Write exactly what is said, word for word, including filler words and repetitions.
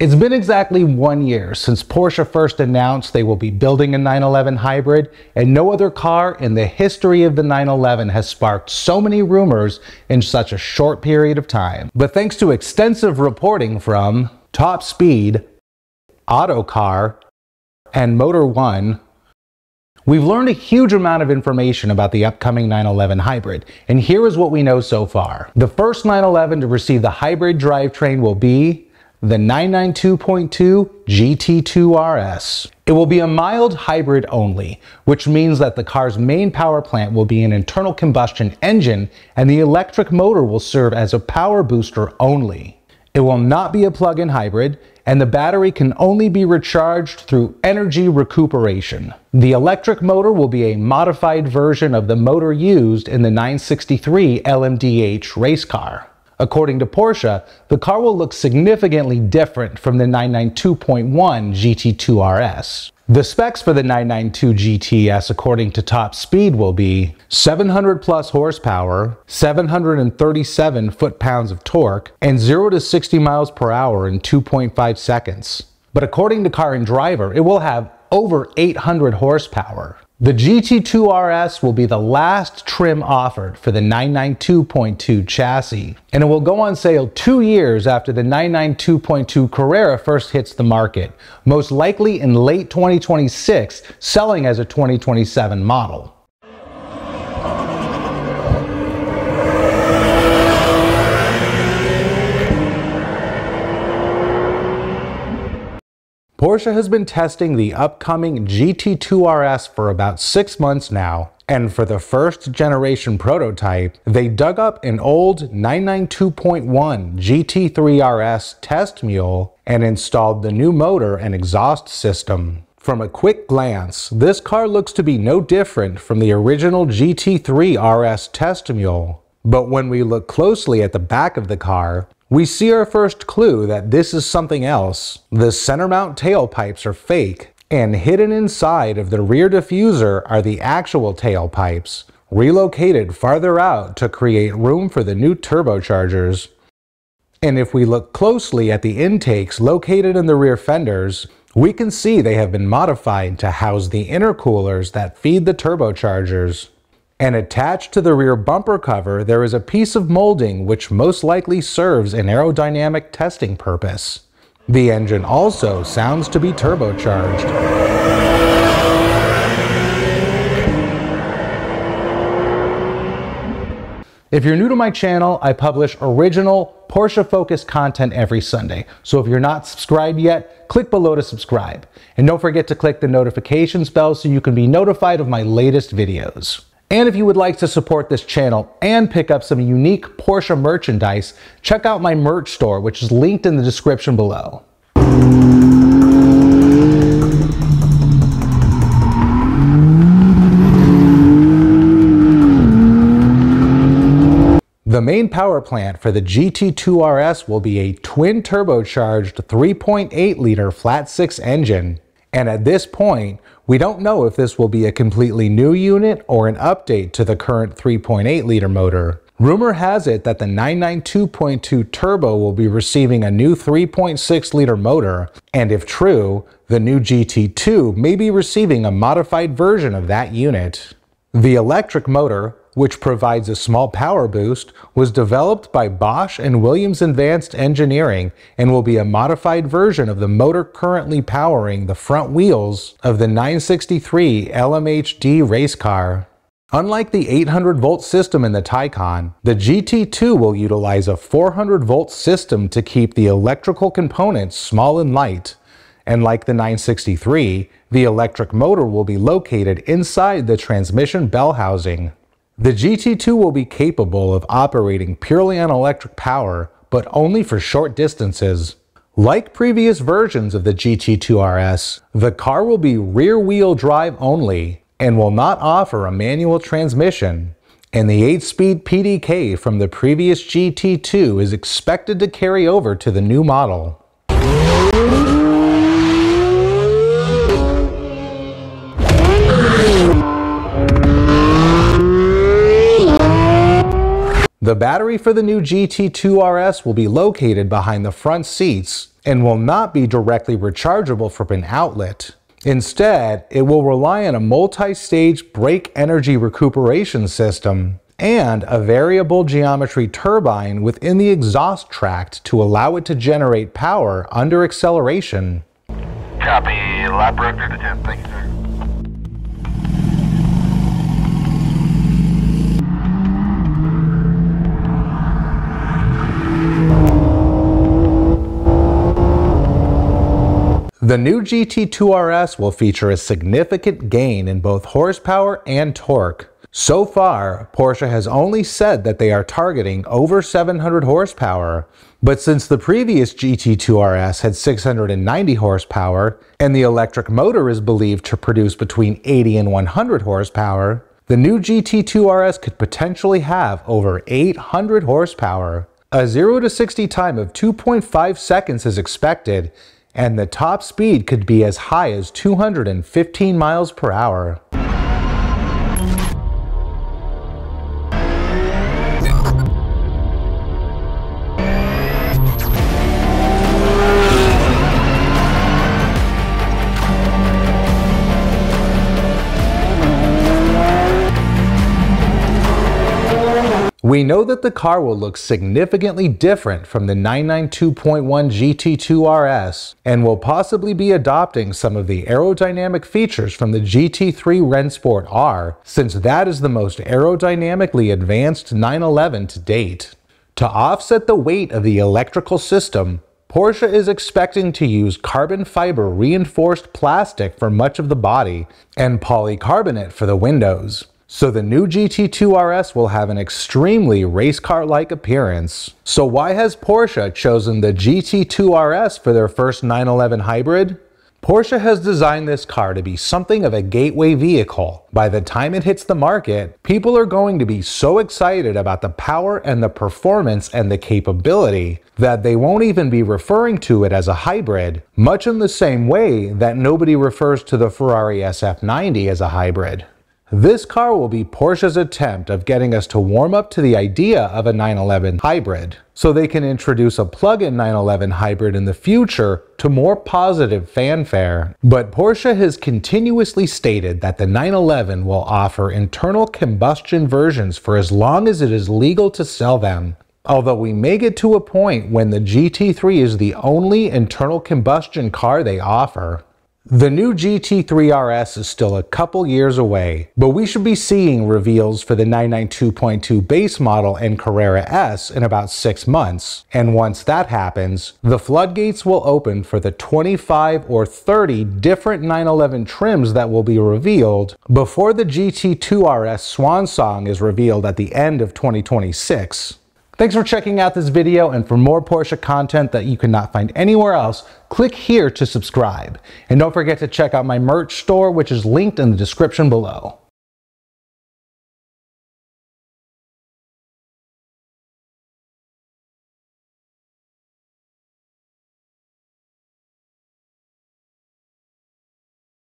It's been exactly one year since Porsche first announced they will be building a nine eleven hybrid, and no other car in the history of the nine eleven has sparked so many rumors in such a short period of time. But thanks to extensive reporting from Top Speed, Autocar, and Motor one, we've learned a huge amount of information about the upcoming nine eleven hybrid, and here is what we know so far. The first nine eleven to receive the hybrid drivetrain will be the nine ninety-two point two G T two R S. It will be a mild hybrid only, which means that the car's main power plant will be an internal combustion engine, and the electric motor will serve as a power booster only. It will not be a plug-in hybrid, and the battery can only be recharged through energy recuperation. The electric motor will be a modified version of the motor used in the nine sixty-three L M D H race car. According to Porsche, the car will look significantly different from the nine ninety-two point one G T two R S. The specs for the nine ninety-two G T S, according to Top Speed, will be seven hundred plus horsepower, seven hundred thirty-seven foot-pounds of torque, and zero to sixty miles per hour in two point five seconds. But according to Car and Driver, it will have over eight hundred horsepower. The G T two R S will be the last trim offered for the nine ninety-two point two chassis, and it will go on sale two years after the nine ninety-two point two Carrera first hits the market, most likely in late twenty twenty-six, selling as a twenty twenty-seven model. Porsche has been testing the upcoming G T two R S for about six months now, and for the first generation prototype, they dug up an old nine ninety-two point one G T three R S test mule and installed the new motor and exhaust system. From a quick glance, this car looks to be no different from the original G T three R S test mule, but when we look closely at the back of the car, we see our first clue that this is something else. The center mount tailpipes are fake, and hidden inside of the rear diffuser are the actual tailpipes, relocated farther out to create room for the new turbochargers. And if we look closely at the intakes located in the rear fenders, we can see they have been modified to house the intercoolers that feed the turbochargers. And attached to the rear bumper cover, there is a piece of molding which most likely serves an aerodynamic testing purpose. The engine also sounds to be turbocharged. If you're new to my channel, I publish original Porsche-focused content every Sunday. So if you're not subscribed yet, click below to subscribe. And don't forget to click the notifications bell so you can be notified of my latest videos. And if you would like to support this channel and pick up some unique Porsche merchandise, check out my merch store, which is linked in the description below. The main power plant for the G T two R S will be a twin turbocharged three point eight liter flat six engine. And at this point, we don't know if this will be a completely new unit or an update to the current three point eight liter motor. Rumor has it that the nine ninety-two point two turbo will be receiving a new three point six liter motor, and if true, the new G T two may be receiving a modified version of that unit. The electric motor, which provides a small power boost, was developed by Bosch and Williams Advanced Engineering and will be a modified version of the motor currently powering the front wheels of the nine sixty-three L M H D race car. Unlike the eight hundred volt system in the Taycan, the G T two will utilize a four hundred volt system to keep the electrical components small and light. And like the nine sixty-three, the electric motor will be located inside the transmission bell housing. The G T two will be capable of operating purely on electric power, but only for short distances. Like previous versions of the G T two R S, the car will be rear-wheel drive only and will not offer a manual transmission, and the eight speed P D K from the previous G T two is expected to carry over to the new model. The battery for the new G T two R S will be located behind the front seats, and will not be directly rechargeable from an outlet. Instead, it will rely on a multi-stage brake energy recuperation system and a variable geometry turbine within the exhaust tract to allow it to generate power under acceleration. Copy, lap director to ten, thank you, sir. The new G T two R S will feature a significant gain in both horsepower and torque. So far, Porsche has only said that they are targeting over seven hundred horsepower, but since the previous G T two R S had six hundred ninety horsepower, and the electric motor is believed to produce between eighty and one hundred horsepower, the new G T two R S could potentially have over eight hundred horsepower. A zero to sixty time of two point five seconds is expected, and the top speed could be as high as two hundred fifteen miles per hour. We know that the car will look significantly different from the nine ninety-two point one G T two R S and will possibly be adopting some of the aerodynamic features from the G T three Rensport R, since that is the most aerodynamically advanced nine eleven to date. To offset the weight of the electrical system, Porsche is expecting to use carbon fiber reinforced plastic for much of the body and polycarbonate for the windows. So the new G T two R S will have an extremely race car-like appearance. So why has Porsche chosen the G T two R S for their first nine eleven hybrid? Porsche has designed this car to be something of a gateway vehicle. By the time it hits the market, people are going to be so excited about the power and the performance and the capability that they won't even be referring to it as a hybrid, much in the same way that nobody refers to the Ferrari S F ninety as a hybrid. This car will be Porsche's attempt of getting us to warm up to the idea of a nine eleven hybrid, so they can introduce a plug-in nine eleven hybrid in the future to more positive fanfare. But Porsche has continuously stated that the nine eleven will offer internal combustion versions for as long as it is legal to sell them. Although we may get to a point when the G T three is the only internal combustion car they offer. The new G T three R S is still a couple years away, but we should be seeing reveals for the nine ninety-two point two base model and Carrera S in about six months, and once that happens, the floodgates will open for the twenty-five or thirty different nine eleven trims that will be revealed before the G T two R S swan song is revealed at the end of twenty twenty-six. Thanks for checking out this video, and for more Porsche content that you cannot find anywhere else, click here to subscribe. And don't forget to check out my merch store, which is linked in the description below.